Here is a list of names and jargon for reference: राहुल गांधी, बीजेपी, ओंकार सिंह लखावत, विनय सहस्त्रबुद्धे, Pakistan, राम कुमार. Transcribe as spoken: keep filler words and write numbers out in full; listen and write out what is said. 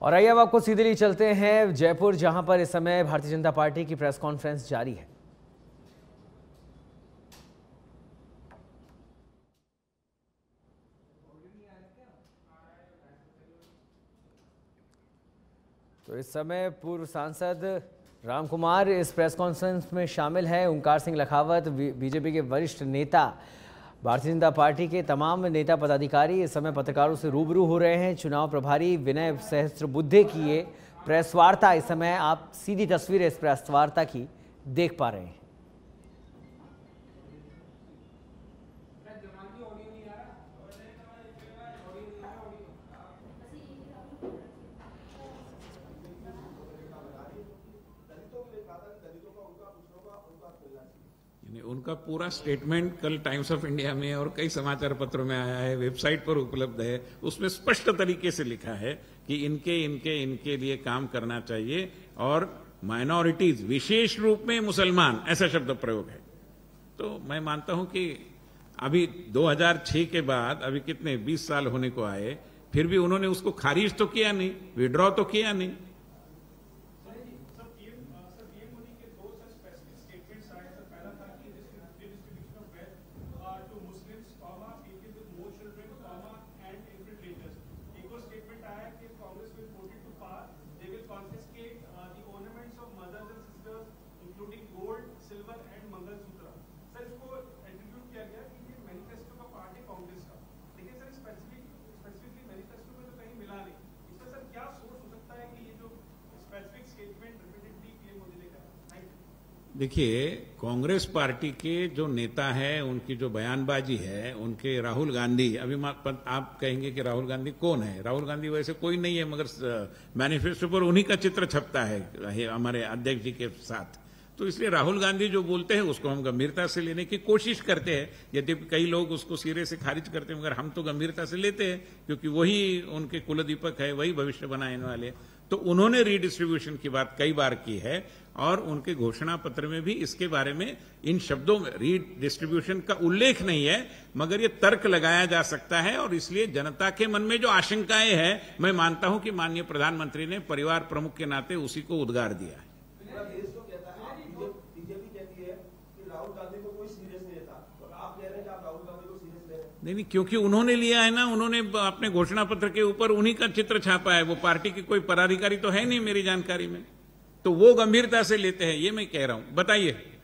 और आइए अब आपको सीधे ही चलते हैं जयपुर, जहां पर इस समय भारतीय जनता पार्टी की प्रेस कॉन्फ्रेंस जारी है। तो इस समय पूर्व सांसद राम कुमार इस प्रेस कॉन्फ्रेंस में शामिल हैं। ओंकार सिंह लखावत, बीजेपी के वरिष्ठ नेता, भारतीय जनता पार्टी के तमाम नेता पदाधिकारी इस समय पत्रकारों से रूबरू हो रहे हैं। चुनाव प्रभारी विनय सहस्त्रबुद्धे की ये प्रेस वार्ता, इस समय आप सीधी तस्वीरें इस प्रेस वार्ता की देख पा रहे हैं। उनका पूरा स्टेटमेंट कल टाइम्स ऑफ इंडिया में और कई समाचार पत्रों में आया है, वेबसाइट पर उपलब्ध है। उसमें स्पष्ट तरीके से लिखा है कि इनके इनके इनके लिए काम करना चाहिए और माइनॉरिटीज, विशेष रूप में मुसलमान, ऐसा शब्द प्रयोग है। तो मैं मानता हूं कि अभी दो हज़ार छह के बाद अभी कितने बीस साल होने को आए, फिर भी उन्होंने उसको खारिज तो किया नहीं, विड्रॉ तो किया नहीं। देखिए, कांग्रेस पार्टी के जो नेता हैं, उनकी जो बयानबाजी है, उनके राहुल गांधी, अभी आप कहेंगे कि राहुल गांधी कौन है? राहुल गांधी वैसे कोई नहीं है, मगर मैनिफेस्टो पर उन्हीं का चित्र छपता है हमारे अध्यक्ष जी के साथ। तो इसलिए राहुल गांधी जो बोलते हैं उसको हम गंभीरता से लेने की कोशिश करते हैं। यद्यपि कई लोग उसको सिरे से खारिज करते हैं, मगर हम तो गंभीरता से लेते हैं, क्योंकि वही उनके कुलदीपक है, वही भविष्य बनाने वाले। तो उन्होंने रीडिस्ट्रीब्यूशन की बात कई बार की है और उनके घोषणा पत्र में भी इसके बारे में इन शब्दों में रीडिस्ट्रीब्यूशन का उल्लेख नहीं है, मगर ये तर्क लगाया जा सकता है। और इसलिए जनता के मन में जो आशंकाएं हैं, मैं मानता हूं कि माननीय प्रधानमंत्री ने परिवार प्रमुख के नाते उसी को उद्गार दिया है। नहीं नहीं, क्योंकि उन्होंने लिया है ना, उन्होंने अपने घोषणा पत्र के ऊपर उन्हीं का चित्र छापा है। वो पार्टी की कोई पदाधिकारी तो है नहीं मेरी जानकारी में, तो वो गंभीरता से लेते हैं, ये मैं कह रहा हूं। बताइए।